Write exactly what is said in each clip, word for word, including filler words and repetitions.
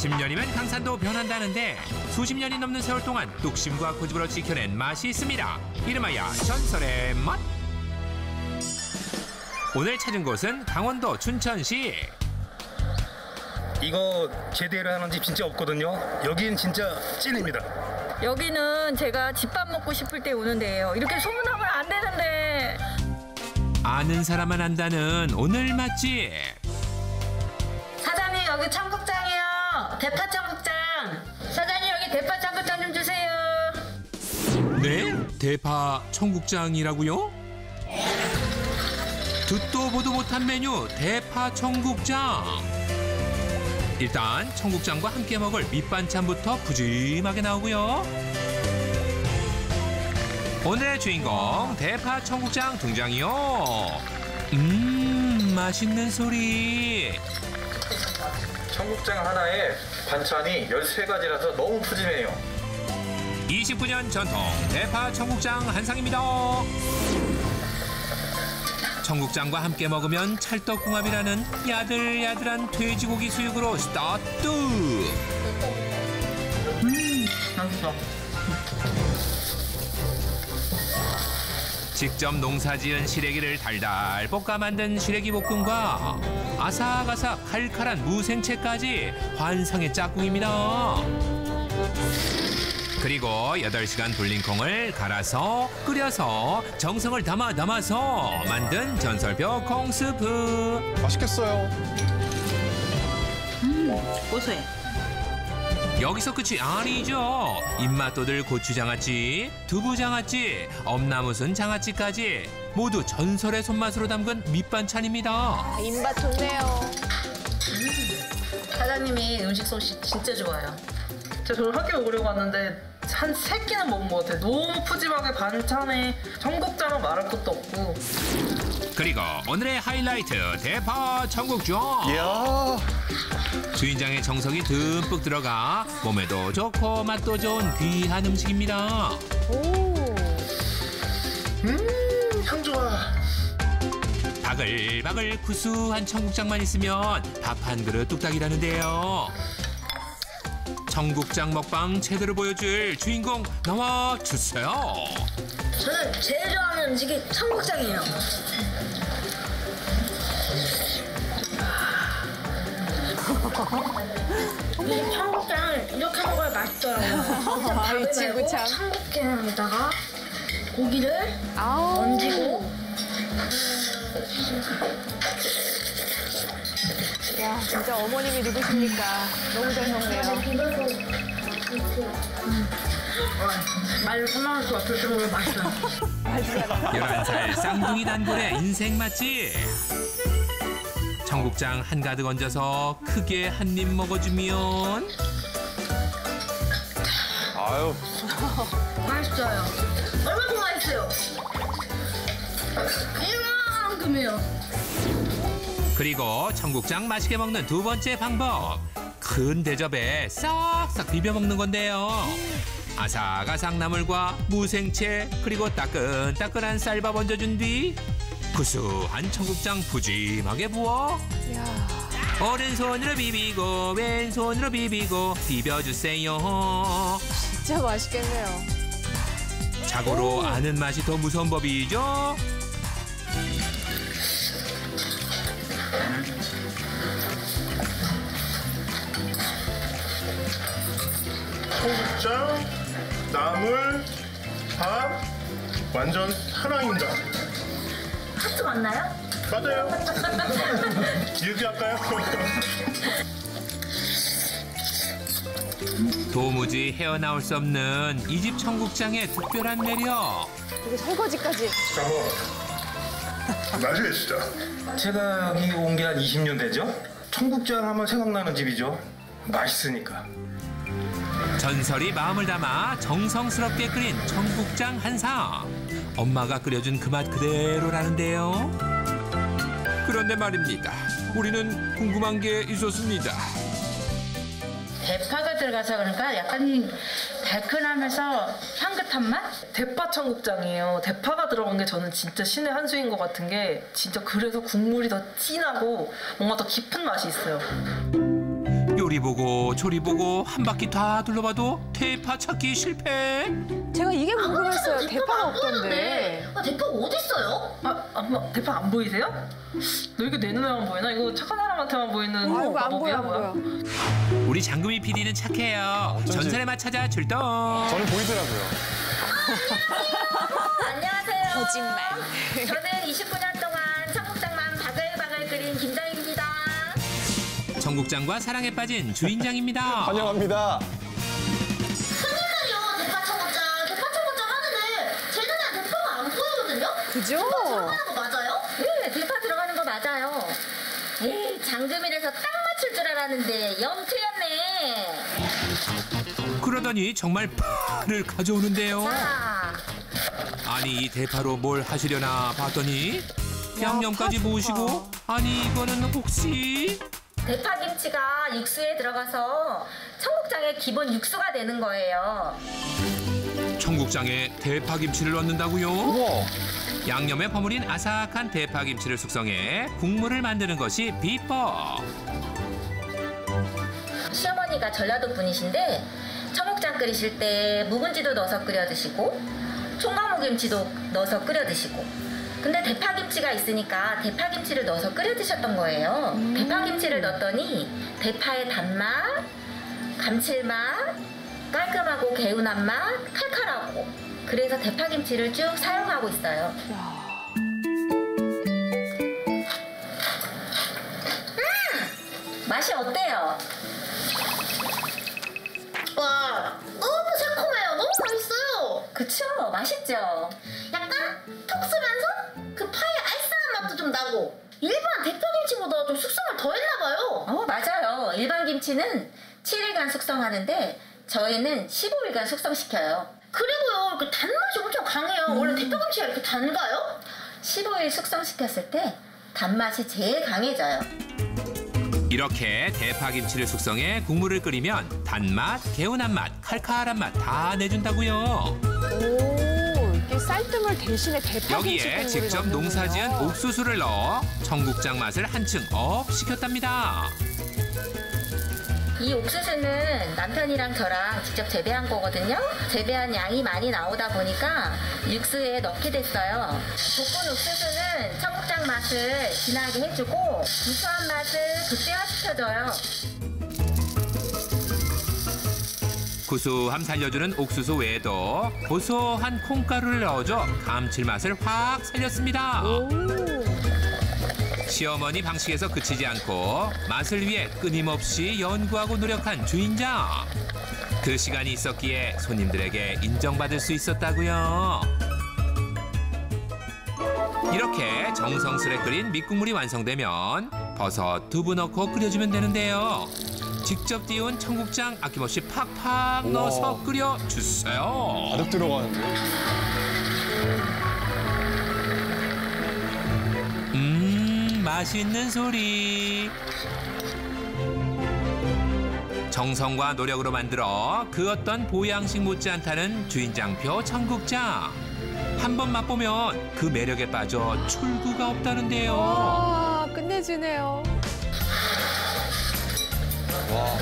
십 년이면 강산도 변한다는데 수십 년이 넘는 세월 동안 뚝심과 고집으로 지켜낸 맛이 있습니다. 이름하여 전설의 맛. 오늘 찾은 곳은 강원도 춘천시. 이거 제대로 하는 집 진짜 없거든요. 여긴 진짜 찐입니다. 여기는 제가 집밥 먹고 싶을 때 오는 데예요. 이렇게 소문하면 안 되는데. 아는 사람만 안다는 오늘 맛집. 사장님, 여기 청국장이요. 대파 청국장. 사장님, 여기 대파 청국장 좀 주세요. 네? 대파 청국장이라고요? 듣도 보도 못한 메뉴 대파 청국장. 일단 청국장과 함께 먹을 밑반찬부터 푸짐하게 나오고요. 오늘의 주인공 대파 청국장 등장이요. 음, 맛있는 소리. 청국장 하나에 반찬이 열세 가지라서 너무 푸짐해요. 이십구 년 전통 대파 청국장 한 상입니다. 청국장과 함께 먹으면 찰떡궁합이라는 야들야들한 돼지고기 수육으로 스타트. 음, 맛있어. 직접 농사지은 시래기를 달달 볶아 만든 시래기 볶음과 아삭아삭 칼칼한 무생채까지 환상의 짝꿍입니다. 그리고 여덟 시간 불린 콩을 갈아서 끓여서 정성을 담아 담아서 만든 전설벽 콩스프. 맛있겠어요. 음, 고소해. 여기서 끝이 아니죠. 입맛도들 고추장아찌, 두부장아찌, 엄나무순 장아찌까지 모두 전설의 손맛으로 담근 밑반찬입니다. 아, 입맛 좋네요. 음. 사장님이 음식 솜씨 진짜 좋아요. 제가 저를 학교 오려고 왔는데 한 세 끼는 먹은 것 같아요. 너무 푸짐하게 반찬에 청국장은 말할 것도 없고. 그리고 오늘의 하이라이트 대파 청국장. 이야. 주인장의 정성이 듬뿍 들어가 몸에도 좋고 맛도 좋은 귀한 음식입니다. 오. 음, 향 좋아. 바글바글 구수한 청국장만 있으면 밥 한 그릇 뚝딱이라는데요. 청국장 먹방 제대로 보여줄 주인공 나와 주세요. 저는 제일 좋아하는 음식이 청국장이에요. 이 청국장 이렇게 먹어야 맛있더라고요. 청국장 밥을 말고 청국장에다가 고기를 아우. 얹고. 야, 진짜 어머님이 누구십니까? 너무 잘 먹네요. 말로 설명할 수 없을 정도로 맛있어요. 열한 살 쌍둥이 단골의 인생 맛집. 청국장 한가득 얹어서 크게 한 입 먹어주면. 아유. 맛있어요. 얼마큼 맛있어요? 이만큼이요. 그리고 청국장 맛있게 먹는 두 번째 방법. 큰 대접에 싹싹 비벼 먹는 건데요. 아삭아삭 나물과 무생채 그리고 따끈따끈한 쌀밥 얹어준 뒤 구수한 청국장 푸짐하게 부어 이야. 오른손으로 비비고 왼손으로 비비고 비벼주세요. 진짜 맛있겠네요. 자고로 오. 아는 맛이 더 무서운 법이죠. 청국장, 나물, 밥, 완전 사랑입니다. 하트 맞나요? 맞아요. 이렇게 할까요? 도무지 헤어나올 수 없는 이 집 청국장의 특별한 매력. 그리고 설거지까지. 나중에 진짜. 제가 여기 온 게 한 이십 년 되죠? 청국장 하면 생각나는 집이죠. 맛있으니까. 전설이 마음을 담아 정성스럽게 끓인 청국장 한 상. 엄마가 끓여준 그 맛 그대로라는데요. 그런데 말입니다. 우리는 궁금한 게 있었습니다. 대파가 들어가서 그러니까 약간 달큰하면서 향긋한 맛? 대파 청국장이에요. 대파가 들어간 게 저는 진짜 신의 한 수인 것 같은 게 진짜 그래서 국물이 더 진하고 뭔가 더 깊은 맛이 있어요. 요리 보고 조리 보고 한 바퀴 다 둘러봐도 대파 찾기 실패. 제가 이게 궁금했어요. 아, 대파가 없던데. 아, 대파 어딨어요? 아, 엄마 대파 안 보이세요? 너 이거 내 눈에만 보이나? 이거 착한 사람한테만 보이는. 아, 이거 안 보여, 안 보여. 우리 장금이 피디는 착해요. 어쩐지. 전설의 맛 찾아 출동. 저는 보이더라고요. 아, 안녕하세요. 거짓말. 저는 이십구 년 동안 청국장만 바글바글 끓인 김장입니다. 청국장과 사랑에 빠진 주인장입니다. 환영합니다. 흔들려요, 대파 청국장. 대파 청국장 하는데 제 눈에 대파가 안 보이거든요? 그죠? 대파 들어가는 거 맞아요? 네, 대파 들어가는 거 맞아요. 에이, 장금이라서 딱 맞출 줄 알았는데 영트였네. 그러더니 정말 파를 가져오는데요. 자. 아니, 이 대파로 뭘 하시려나 봤더니 야, 양념까지 모시고, 아니, 이거는 혹시... 대파김치가 육수에 들어가서 청국장의 기본 육수가 되는 거예요. 청국장에 대파김치를 넣는다고요? 우와. 양념에 버무린 아삭한 대파김치를 숙성해 국물을 만드는 것이 비법. 시어머니가 전라도 분이신데 청국장 끓이실 때 묵은지도 넣어서 끓여 드시고 총각무김치도 넣어서 끓여 드시고. 근데 대파김치가 있으니까 대파김치를 넣어서 끓여 드셨던 거예요. 음. 대파김치를 넣었더니 대파의 단맛, 감칠맛, 깔끔하고 개운한 맛, 칼칼하고. 그래서 대파김치를 쭉 사용하고 있어요. 음! 맛이 어때요? 와, 너무 새콤해요. 너무 맛있어요. 그쵸? 맛있죠? 약간 톡 쓰면서 그 파의 알싸한 맛도 좀 나고 일반 대파김치보다 좀 숙성을 더 했나봐요. 어, 맞아요. 일반 김치는 칠 일간 숙성하는데 저희는 십오 일간 숙성시켜요. 그리고요, 그 단맛이 엄청 강해요. 음. 원래 대파김치가 이렇게 단가요? 십오 일 숙성시켰을 때 단맛이 제일 강해져요. 이렇게 대파김치를 숙성해 국물을 끓이면 단맛, 개운한 맛, 칼칼한 맛 다 내준다고요. 오. 쌀뜨물 대신에 대파김치 여기에 직접 농사지은 옥수수를 넣어 청국장 맛을 한층 업 시켰답니다. 이 옥수수는 남편이랑 저랑 직접 재배한 거거든요. 재배한 양이 많이 나오다 보니까 육수에 넣게 됐어요. 볶은 옥수수는 청국장 맛을 진하게 해주고 유수한 맛을 극대화시켜줘요. 구수함 살려주는 옥수수 외에도 고소한 콩가루를 넣어줘 감칠맛을 확 살렸습니다. 오. 시어머니 방식에서 그치지 않고 맛을 위해 끊임없이 연구하고 노력한 주인장. 그 시간이 있었기에 손님들에게 인정받을 수 있었다고요. 이렇게 정성스레 끓인 밑국물이 완성되면 버섯, 두부 넣고 끓여주면 되는데요. 직접 띄운 청국장 아낌없이 팍팍 우와. 넣어서 끓여주세요. 가득 들어가는데. 음, 맛있는 소리. 정성과 노력으로 만들어 그 어떤 보양식 못지않다는 주인장표 청국장. 한 번 맛보면 그 매력에 빠져 출구가 없다는데요. 와, 끝내주네요. 와,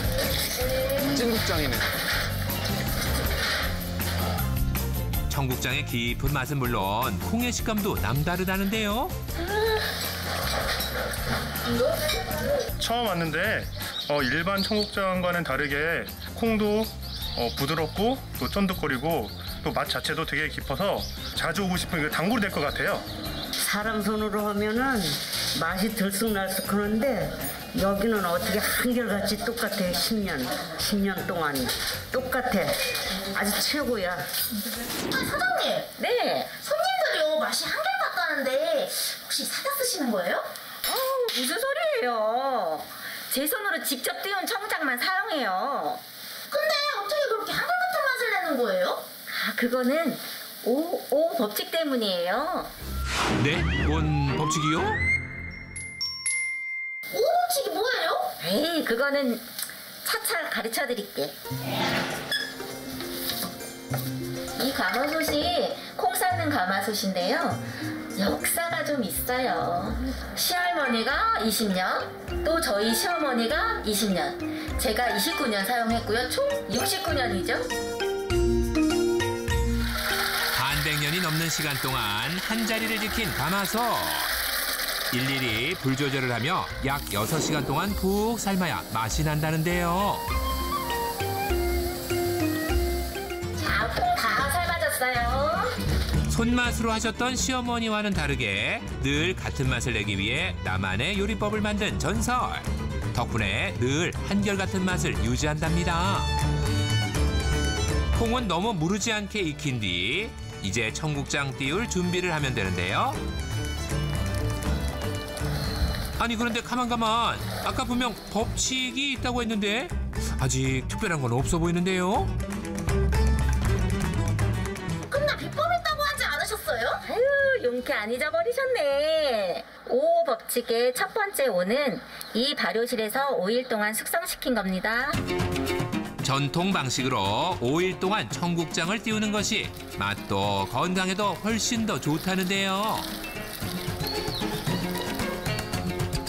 청국장이네. 청국장의 깊은 맛은 물론 콩의 식감도 남다르다는데요. 처음 왔는데 어, 일반 청국장과는 다르게 콩도 어, 부드럽고 또 쫀득거리고 또 맛 자체도 되게 깊어서 자주 오고 싶은 단골이 될 것 같아요. 사람 손으로 하면은 맛이 들쑥날쑥하는데 여기는 어떻게 한결같이 똑같아. 십 년, 십 년 동안 똑같아. 아주 최고야. 사장님, 네, 손님들이요 맛이 한결같다는데 혹시 사다 쓰시는 거예요? 어, 무슨 소리예요. 제 손으로 직접 띄운 청장만 사용해요. 근데 어떻게 그렇게 한결같은 맛을 내는 거예요? 아, 그거는 오오 법칙 때문이에요. 네? 뭔 법칙이요? 오 법칙이 뭐예요? 에이, 그거는 차차 가르쳐 드릴게. 이 가마솥이 콩 삶는 가마솥인데요. 역사가 좀 있어요. 시할머니가 이십 년, 또 저희 시어머니가 이십 년. 제가 이십구 년 사용했고요. 총 육십구 년이죠. 반백년이 넘는 시간 동안 한자리를 지킨 가마솥. 일일이 불 조절을 하며 약 여섯 시간 동안 푹 삶아야 맛이 난다는데요. 자, 다 삶아졌어요. 손맛으로 하셨던 시어머니와는 다르게 늘 같은 맛을 내기 위해 나만의 요리법을 만든 전설. 덕분에 늘 한결같은 맛을 유지한답니다. 콩은 너무 무르지 않게 익힌 뒤 이제 청국장 띄울 준비를 하면 되는데요. 아니 그런데 가만가만, 아까 분명 법칙이 있다고 했는데 아직 특별한 건 없어 보이는데요. 근데 비법 있다고 하지 않으셨어요? 아유, 용케 안 잊어버리셨네. 오 법칙의 첫 번째 오는 이 발효실에서 오 일 동안 숙성시킨 겁니다. 전통 방식으로 오 일 동안 청국장을 띄우는 것이 맛도 건강에도 훨씬 더 좋다는데요.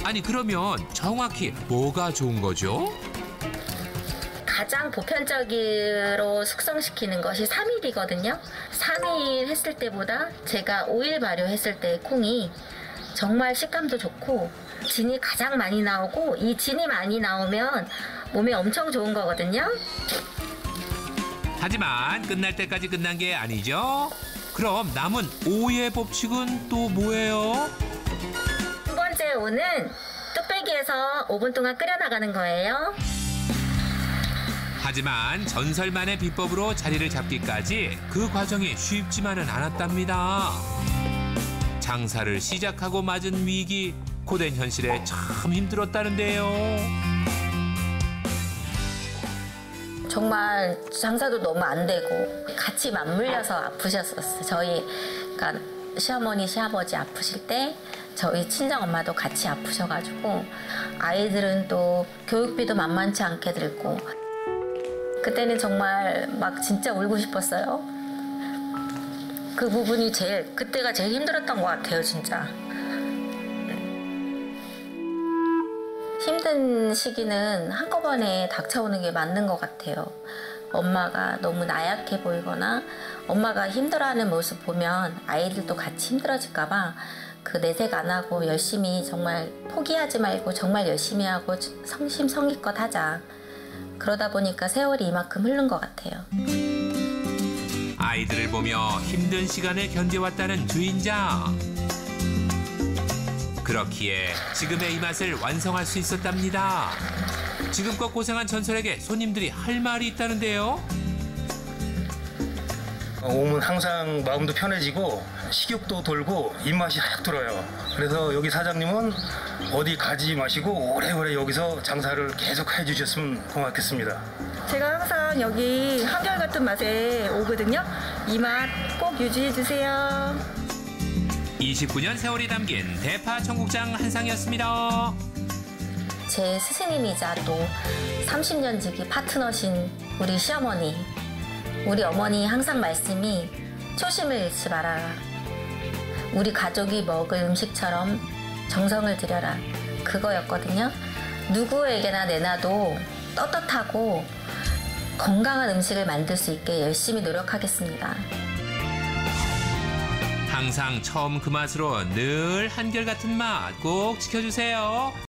아니 그러면 정확히 뭐가 좋은 거죠? 가장 보편적으로 숙성시키는 것이 삼 일이거든요. 삼 일 했을 때보다 제가 오 일 발효했을 때 콩이 정말 식감도 좋고 진이 가장 많이 나오고, 이 진이 많이 나오면 몸에 엄청 좋은 거거든요. 하지만 끝날 때까지 끝난 게 아니죠. 그럼 남은 오의 법칙은 또 뭐예요? 두 번째 오는 뚝배기에서 오 분 동안 끓여나가는 거예요. 하지만 전설만의 비법으로 자리를 잡기까지 그 과정이 쉽지만은 않았답니다. 장사를 시작하고 맞은 위기, 고된 현실에 참 힘들었다는데요. 정말 장사도 너무 안 되고 같이 맞물려서 아프셨었어요. 저희 그러니까 시어머니, 시아버지 아프실 때 저희 친정엄마도 같이 아프셔가지고 아이들은 또 교육비도 만만치 않게 들고 그때는 정말 막 진짜 울고 싶었어요. 그 부분이 제일, 그때가 제일 힘들었던 것 같아요, 진짜. 힘든 시기는 한꺼번에 닥쳐오는 게 맞는 것 같아요. 엄마가 너무 나약해 보이거나 엄마가 힘들어하는 모습 보면 아이들도 같이 힘들어질까 봐 그 내색 안 하고 열심히, 정말 포기하지 말고 정말 열심히 하고 성심성의껏 하자. 그러다 보니까 세월이 이만큼 흐른 것 같아요. 아이들을 보며 힘든 시간을 견뎌왔다는 주인장. 그렇기에 지금의 이 맛을 완성할 수 있었답니다. 지금껏 고생한 전설에게 손님들이 할 말이 있다는데요. 오면 항상 마음도 편해지고 식욕도 돌고 입맛이 확 돌아요. 그래서 여기 사장님은 어디 가지 마시고 오래오래 여기서 장사를 계속 해주셨으면 고맙겠습니다. 제가 항상 여기 한결같은 맛에 오거든요. 이 맛 꼭 유지해주세요. 이십구 년 세월이 담긴 대파 청국장 한 상이었습니다. 제 스승님이자 또 삼십 년 지기 파트너신 우리 시어머니, 우리 어머니 항상 말씀이 초심을 잃지 말아라. 우리 가족이 먹을 음식처럼 정성을 들여라. 그거였거든요. 누구에게나 내놔도 떳떳하고 건강한 음식을 만들 수 있게 열심히 노력하겠습니다. 항상 처음 그 맛으로 늘 한결같은 맛 꼭 지켜주세요.